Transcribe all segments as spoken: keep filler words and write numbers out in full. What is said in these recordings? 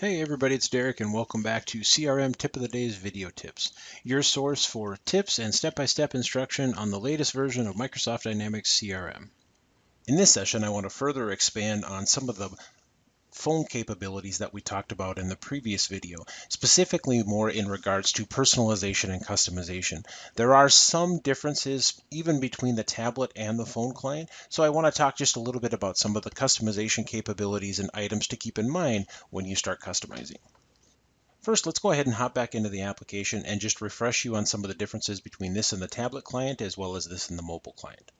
Hey everybody, it's Derek and welcome back to C R M Tip of the Day's Video Tips, your source for tips and step-by-step instruction on the latest version of Microsoft Dynamics C R M. In this session, I want to further expand on some of the phone capabilities that we talked about in the previous video, specifically more in regards to personalization and customization. There are some differences even between the tablet and the phone client, so I want to talk just a little bit about some of the customization capabilities and items to keep in mind when you start customizing. First, let's go ahead and hop back into the application and just refresh you on some of the differences between this and the tablet client as well as this and the mobile client.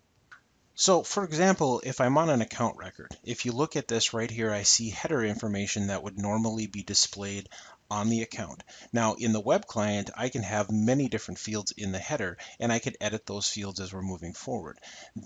So, for example, if I'm on an account record, if you look at this right here, I see header information that would normally be displayed on the account. Now, in the web client, I can have many different fields in the header, and I can edit those fields as we're moving forward.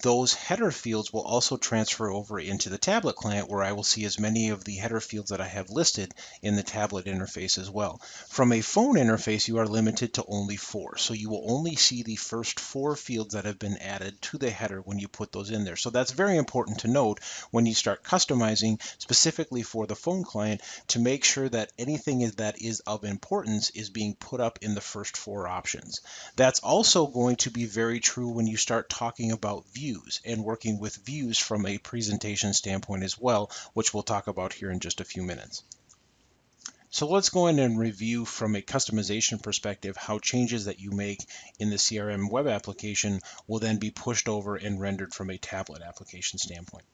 Those header fields will also transfer over into the tablet client, where I will see as many of the header fields that I have listed in the tablet interface as well. From a phone interface, you are limited to only four, so you will only see the first four fields that have been added to the header when you put those in there. So that's very important to note when you start customizing specifically for the phone client, to make sure that anything is, that is of importance is being put up in the first four options. That's also going to be very true when you start talking about views and working with views from a presentation standpoint as well, which we'll talk about here in just a few minutes. So let's go in and review from a customization perspective how changes that you make in the C R M web application will then be pushed over and rendered from a tablet application standpoint.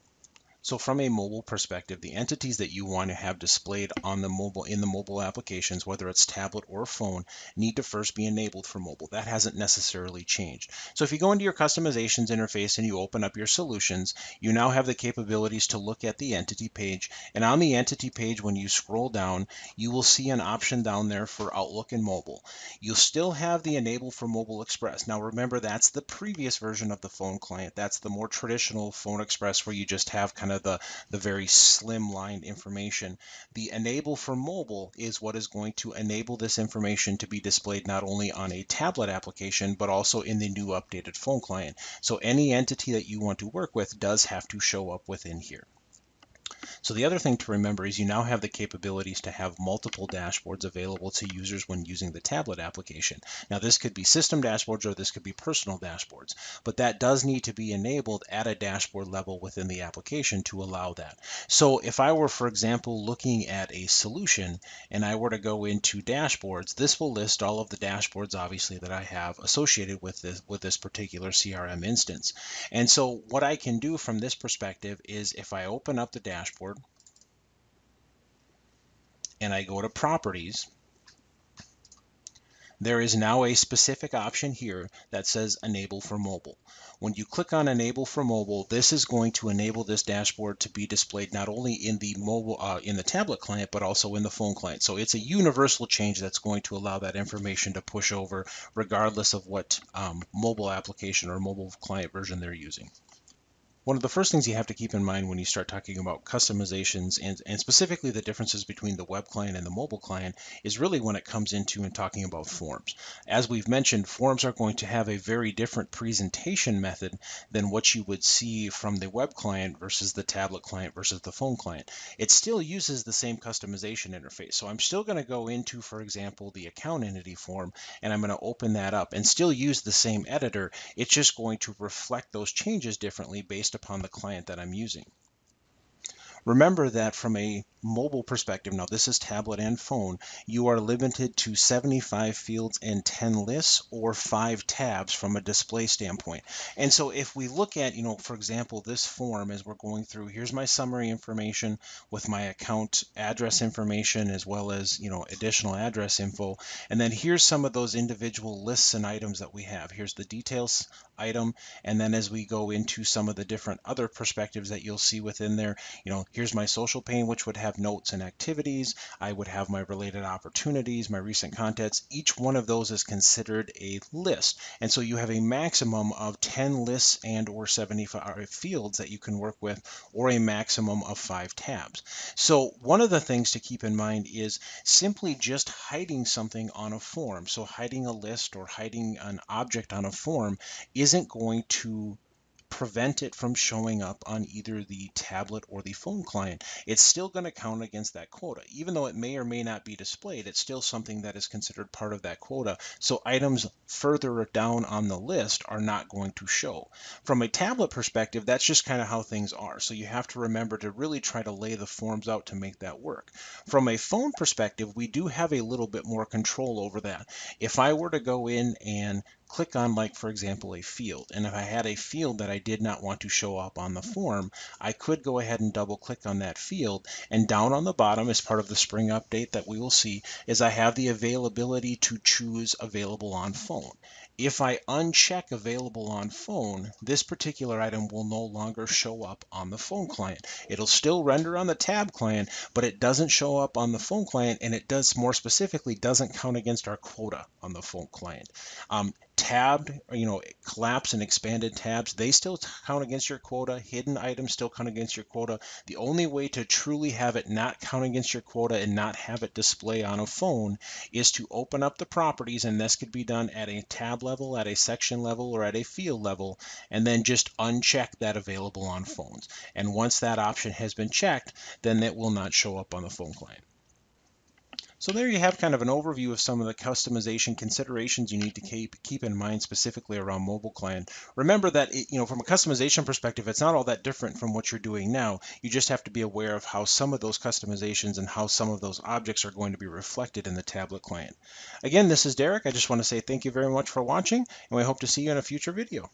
So from a mobile perspective, the entities that you want to have displayed on the mobile in the mobile applications, whether it's tablet or phone, need to first be enabled for mobile. That hasn't necessarily changed. So if you go into your customizations interface and you open up your solutions, you now have the capabilities to look at the entity page. And on the entity page, when you scroll down, you will see an option down there for Outlook and mobile. You'll still have the enable for Mobile Express. Now remember, that's the previous version of the phone client. That's the more traditional Phone Express, where you just have kind of the, the very slimline information. The enable for mobile is what is going to enable this information to be displayed not only on a tablet application, but also in the new updated phone client. So any entity that you want to work with does have to show up within here. So the other thing to remember is you now have the capabilities to have multiple dashboards available to users when using the tablet application. Now this could be system dashboards or this could be personal dashboards, but that does need to be enabled at a dashboard level within the application to allow that. So if I were, for example, looking at a solution and I were to go into dashboards, this will list all of the dashboards obviously that I have associated with this, with this particular C R M instance. And so what I can do from this perspective is if I open up the dashboard, and I go to properties, there is now a specific option here that says enable for mobile. When you click on enable for mobile, this is going to enable this dashboard to be displayed not only in the mobile uh, in the tablet client, but also in the phone client. So it's a universal change that's going to allow that information to push over regardless of what um, mobile application or mobile client version they're using. One of the first things you have to keep in mind when you start talking about customizations and, and specifically the differences between the web client and the mobile client is really when it comes into and talking about forms. As we've mentioned, forms are going to have a very different presentation method than what you would see from the web client versus the tablet client versus the phone client. It still uses the same customization interface. So I'm still going to go into, for example, the account entity form, and I'm going to open that up and still use the same editor. It's just going to reflect those changes differently based upon the client that I'm using. Remember that from a mobile perspective, now this is tablet and phone, you are limited to seventy-five fields and ten lists or five tabs from a display standpoint. And so if we look at, you know, for example, this form as we're going through, here's my summary information with my account address information as well as, you know, additional address info. And then here's some of those individual lists and items that we have. Here's the details item. And then as we go into some of the different other perspectives that you'll see within there, you know, here's my social pane, which would have notes and activities. I would have my related opportunities, my recent contacts. Each one of those is considered a list. And so you have a maximum of ten lists and or seventy-five fields that you can work with, or a maximum of five tabs. So one of the things to keep in mind is simply just hiding something on a form. So hiding a list or hiding an object on a form isn't going to prevent it from showing up on either the tablet or the phone client. It's still going to count against that quota. Even though it may or may not be displayed, it's still something that is considered part of that quota. So items further down on the list are not going to show. From a tablet perspective, that's just kind of how things are. So you have to remember to really try to lay the forms out to make that work. From a phone perspective, we do have a little bit more control over that. If I were to go in and click on, like, for example, a field, and if I had a field that I did not want to show up on the form, I could go ahead and double click on that field, and down on the bottom, as part of the spring update that we will see, is I have the availability to choose available on phone. If I uncheck available on phone, this particular item will no longer show up on the phone client. It'll still render on the tab client, but it doesn't show up on the phone client, and it does, more specifically, doesn't count against our quota on the phone client. Um, Tabbed, you know, collapsed and expanded tabs, they still count against your quota. Hidden items still count against your quota. The only way to truly have it not count against your quota and not have it display on a phone is to open up the properties, and this could be done at a tab level, at a section level, or at a field level, and then just uncheck that available on phones. And once that option has been checked, then that will not show up on the phone client. So there you have kind of an overview of some of the customization considerations you need to keep keep in mind specifically around mobile client. Remember that, it, you know, from a customization perspective, it's not all that different from what you're doing now. You just have to be aware of how some of those customizations and how some of those objects are going to be reflected in the tablet client. Again, this is Derek. I just want to say thank you very much for watching, and we hope to see you in a future video.